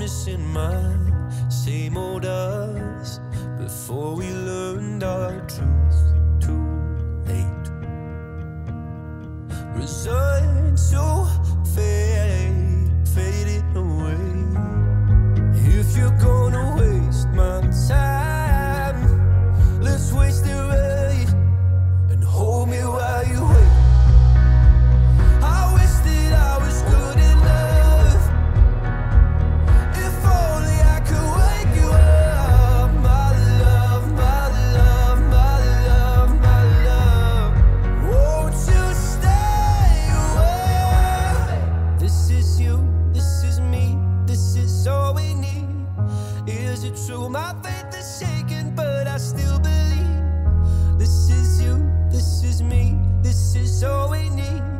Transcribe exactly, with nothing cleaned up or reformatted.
missing mine. Same old us before we learned our truth. Too late. Resigned to fade, faded away. If you're gonna waste my time, let's waste it right and hold me while you wait. True, my faith is shaken, but I still believe. This is you, this is me, this is all we need.